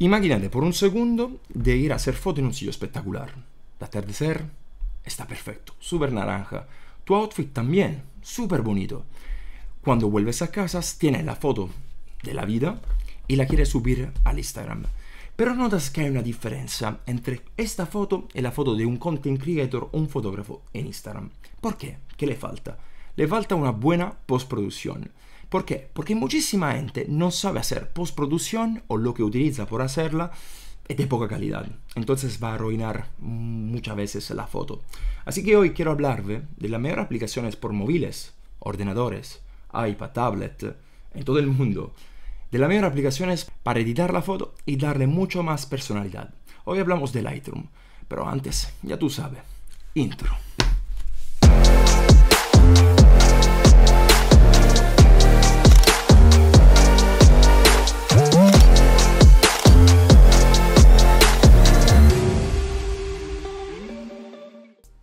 Immaginate por un segundo de ir a hacer foto en un sitio espectacular. El atardecer está perfecto, súper naranja. Tu outfit también, súper bonito. Cuando vuelves a casa, tienes la foto de la vida y la quieres subir al Instagram. Pero notas que hay una diferencia entre esta foto y la foto de un content creator o un fotógrafo en Instagram. ¿Por qué? ¿Qué le falta? Le falta una buena postproducción. ¿Por qué? Porque muchísima gente no sabe hacer postproducción o lo que utiliza por hacerla es de poca calidad. Entonces va a arruinar muchas veces la foto. Así que hoy quiero hablarles de las mejores aplicaciones por móviles, ordenadores, iPad, tablet, en todo el mundo. De las mejores aplicaciones para editar la foto y darle mucho más personalidad. Hoy hablamos de Lightroom, pero antes, ya tú sabes, intro.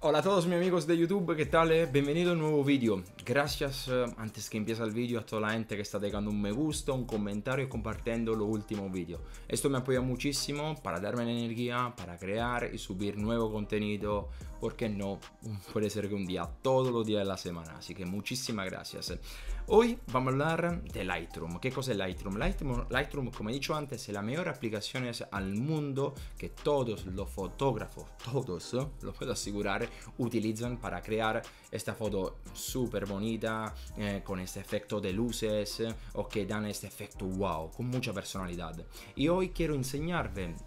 Hola a todos mis amigos de YouTube, ¿qué tal? Bienvenido a un nuevo vídeo. Gracias, antes que empiece el vídeo, a toda la gente que está dejando un me gusta, un comentario y compartiendo los últimos vídeos. Esto me apoya muchísimo para darme energía, para crear y subir nuevo contenido. ¿Por qué no? Puede ser que un día, todos los días de la semana. Así que muchísimas gracias. Hoy vamos a hablar de Lightroom. ¿Qué cosa es Lightroom? Lightroom, como he dicho antes, es la mejor aplicación al mundo que todos los fotógrafos, todos, lo puedo asegurar, utilizan para crear esta foto súper bonita, con este efecto de luces o que dan este efecto wow, con mucha personalidad. Y hoy quiero enseñarles,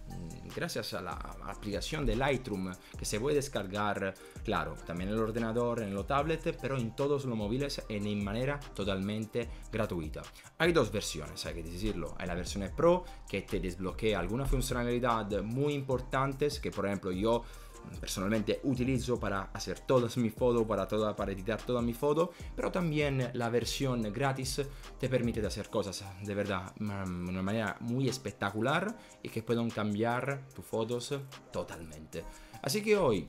gracias a la aplicación de Lightroom, que se puede descargar, claro, también en el ordenador, en los tablets, pero en todos los móviles en manera totalmente gratuita. Hay dos versiones, hay que decirlo. Hay la versión Pro que te desbloquea alguna funcionalidad muy importantes que, por ejemplo, yo personalmente utilizo para hacer todas mis fotos, para editar todas mis fotos, pero también la versión gratis te permite de hacer cosas de verdad de una manera muy espectacular y que pueden cambiar tus fotos totalmente. Así que hoy,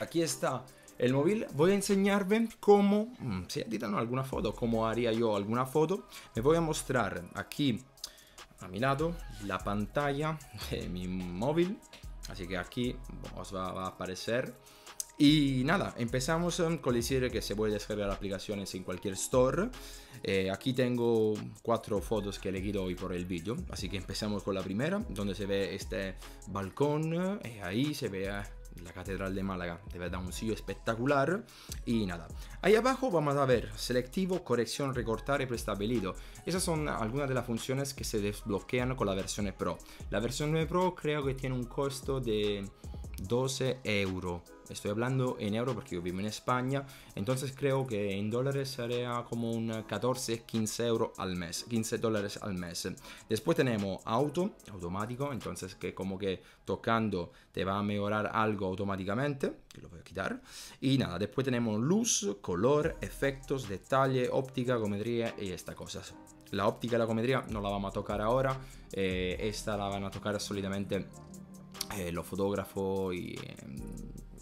aquí está el móvil, voy a enseñarles cómo se editan alguna foto, cómo haría yo alguna foto. Me voy a mostrar aquí a mi lado la pantalla de mi móvil. Así que aquí os va a aparecer. Y nada, empezamos con decir que se puede descargar aplicaciones en cualquier store. Aquí tengo 4 fotos que he elegido hoy por el vídeo. Así que empezamos con la primera, donde se ve este balcón. Y ahí se ve la Catedral de Málaga. De verdad, un sitio espectacular. Y nada, ahí abajo vamos a ver selectivo, corrección, recortar y preestablecido. Esas son algunas de las funciones que se desbloquean con la versión Pro. La versión Pro creo que tiene un costo de 12 €. Estoy hablando en euro porque yo vivo en España, entonces creo que en dólares sería como un 14-15 € al mes, 15 dólares al mes. Después tenemos auto, automático, entonces que como que tocando te va a mejorar algo automáticamente, que lo voy a quitar. Y nada, después tenemos luz, color, efectos, detalle, óptica, geometría y estas cosas. La óptica y la geometría no la vamos a tocar ahora, esta la van a tocar solamente los fotógrafos y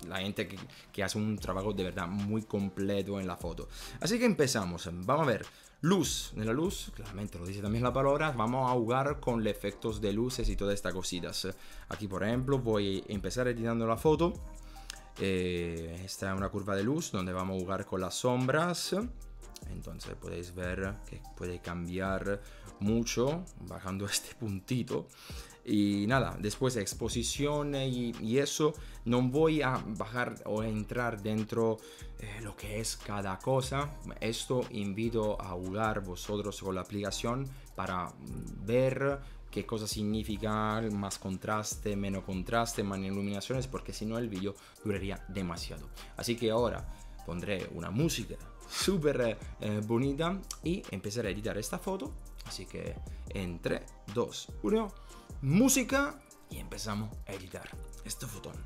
la gente que hace un trabajo de verdad muy completo en la foto. Así que empezamos, vamos a ver. Luz, en la luz, claramente lo dice también la palabra, vamos a jugar con los efectos de luces y todas estas cositas. Aquí por ejemplo voy a empezar editando la foto. Esta es una curva de luz donde vamos a jugar con las sombras. Entonces podéis ver que puede cambiar mucho bajando este puntito. Y nada, después exposición y eso, no voy a bajar o entrar dentro lo que es cada cosa. Esto invito a jugar vosotros con la aplicación para ver qué cosa significa más contraste, menos contraste, más iluminaciones, porque si no el vídeo duraría demasiado. Así que ahora pondré una música súper bonita y empezaré a editar esta foto. Así que en 3, 2, 1... música y empezamos a editar este fotón.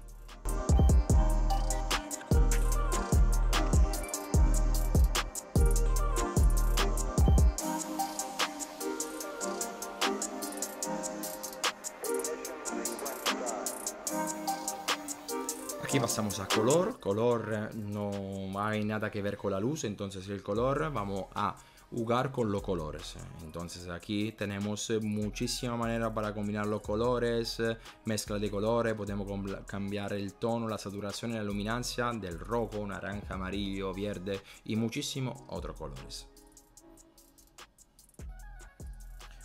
Aquí pasamos a color. Color no hay nada que ver con la luz, entonces el color vamos a jugar con los colores. Entonces aquí tenemos muchísima manera para combinar los colores, mezcla de colores, podemos cambiar el tono, la saturación y la luminancia del rojo, naranja, amarillo, verde y muchísimos otros colores.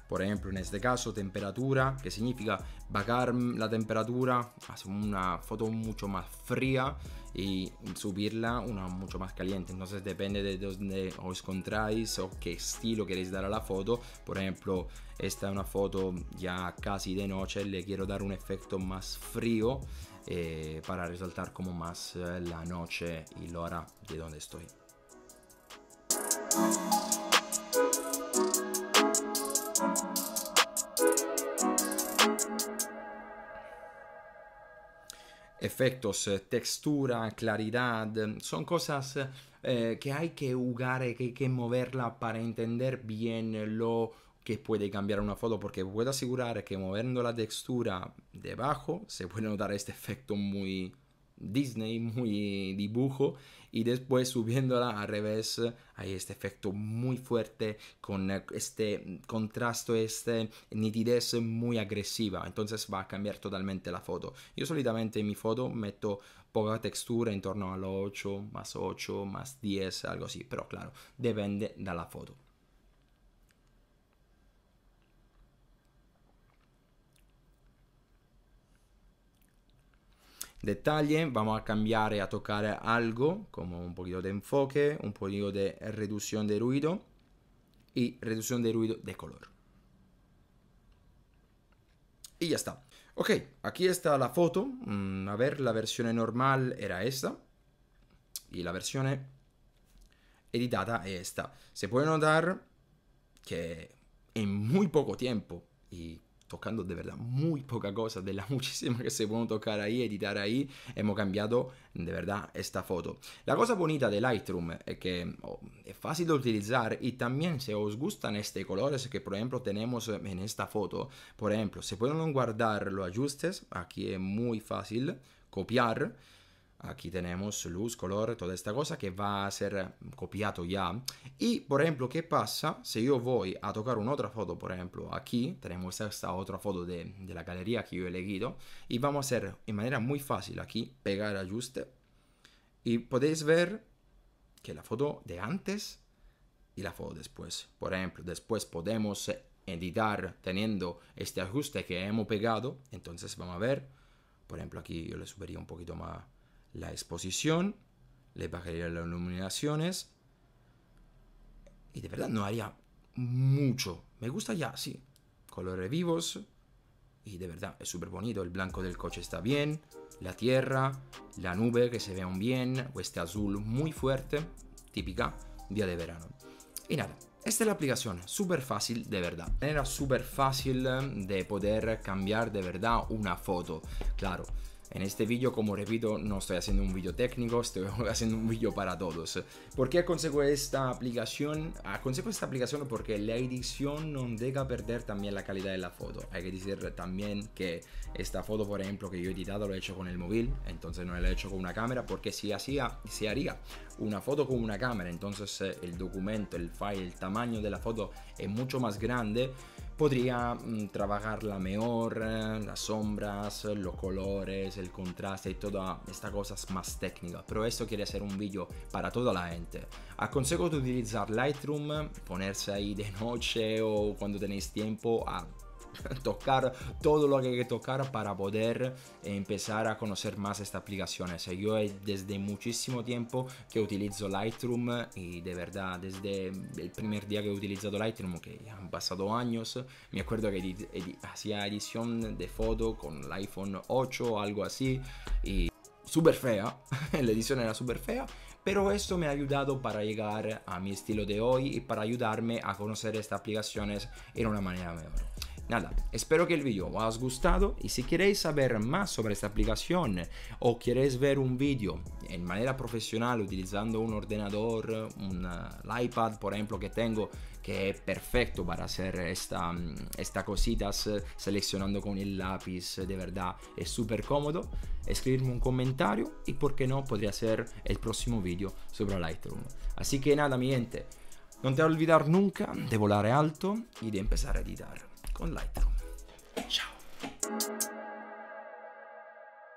Por ejemplo, en este caso, temperatura, que significa bajar la temperatura, hacer una foto mucho más fría y subirla una mucho más caliente. Entonces depende de dónde os encontráis o qué estilo queréis dar a la foto. Por ejemplo, esta es una foto ya casi de noche, le quiero dar un efecto más frío para resaltar como más la noche y la hora de donde estoy. Efectos, textura, claridad, son cosas que hay que jugar, que hay que moverla para entender bien lo que puede cambiar una foto, porque puedo asegurar que moviendo la textura debajo se puede notar este efecto muy Disney, muy dibujo, y después subiéndola al revés hay este efecto muy fuerte con este contraste, este nitidez muy agresiva. Entonces va a cambiar totalmente la foto. Yo solitamente en mi foto meto poca textura, en torno a los 8 más 10, algo así, pero claro, depende de la foto. Dettagli, vamos a cambiare, a toccare algo como un poquito de enfoque, un poquito de reducción de ruido y reducción de ruido de color. Y ya está. Ok, aquí está la foto. A ver, la versión normal era esta y la versión editada es esta. Se puede notar que en muy poco tiempo y tocando de verdad muy poca cosa de las muchísimas que se pueden tocar ahí, editar ahí, hemos cambiado de verdad esta foto. La cosa bonita de Lightroom es que es fácil de utilizar, y también si os gustan estos colores que por ejemplo tenemos en esta foto, por ejemplo, se pueden guardar los ajustes, aquí es muy fácil copiar. Aquí tenemos luz, color, toda esta cosa que va a ser copiado ya. Y por ejemplo, ¿qué pasa si yo voy a tocar una otra foto? Por ejemplo, aquí tenemos esta otra foto de la galería que yo he elegido, y vamos a hacer de manera muy fácil aquí, pegar ajuste, y podéis ver que la foto de antes y la foto después. Por ejemplo, después podemos editar teniendo este ajuste que hemos pegado. Entonces vamos a ver, por ejemplo, aquí yo le subiría un poquito más la exposición, le bajaría las iluminaciones, y de verdad no haría mucho. Me gusta ya así, colores vivos, y de verdad es súper bonito. El blanco del coche está bien, la tierra, la nube que se vean bien, o este azul muy fuerte, típica día de verano. Y nada, esta es la aplicación, súper fácil de verdad. Era súper fácil de poder cambiar de verdad una foto, claro. En este vídeo, como repito, no estoy haciendo un vídeo técnico, estoy haciendo un vídeo para todos. ¿Por qué aconsejo esta aplicación? Aconsejo esta aplicación porque la edición no deja perder también la calidad de la foto. Hay que decir también que esta foto, por ejemplo, que yo he editado, lo he hecho con el móvil, entonces no lo he hecho con una cámara, porque si haría una foto con una cámara, entonces el documento, el file, el tamaño de la foto es mucho más grande. Podría trabajarla mejor, las sombras, los colores, el contraste y toda esta cosa más técnica. Pero esto quiere ser un vídeo para toda la gente. Aconsejo de utilizar Lightroom, ponerse ahí de noche o cuando tenéis tiempo a tocar todo lo que hay que tocar para poder empezar a conocer más esta aplicación. O sea, yo desde muchísimo tiempo que utilizo Lightroom, y de verdad desde el primer día que he utilizado Lightroom, que ya han pasado años, me acuerdo que hacía edición de foto con el iPhone 8 o algo así, y súper fea, la edición era súper fea. Pero esto me ha ayudado para llegar a mi estilo de hoy y para ayudarme a conocer estas aplicaciones en una manera mejor. Nada, espero que el vídeo os haya gustado, y si queréis saber más sobre esta aplicación o queréis ver un vídeo en manera profesional utilizando un ordenador, el iPad por ejemplo que tengo, que es perfecto para hacer estas cositas seleccionando con el lápiz, de verdad es súper cómodo, escribirme un comentario y por qué no podría hacer el próximo vídeo sobre Lightroom. Así que nada mi gente, Non te olvidar nunca de volar alto y de empezar a editar con Lightroom.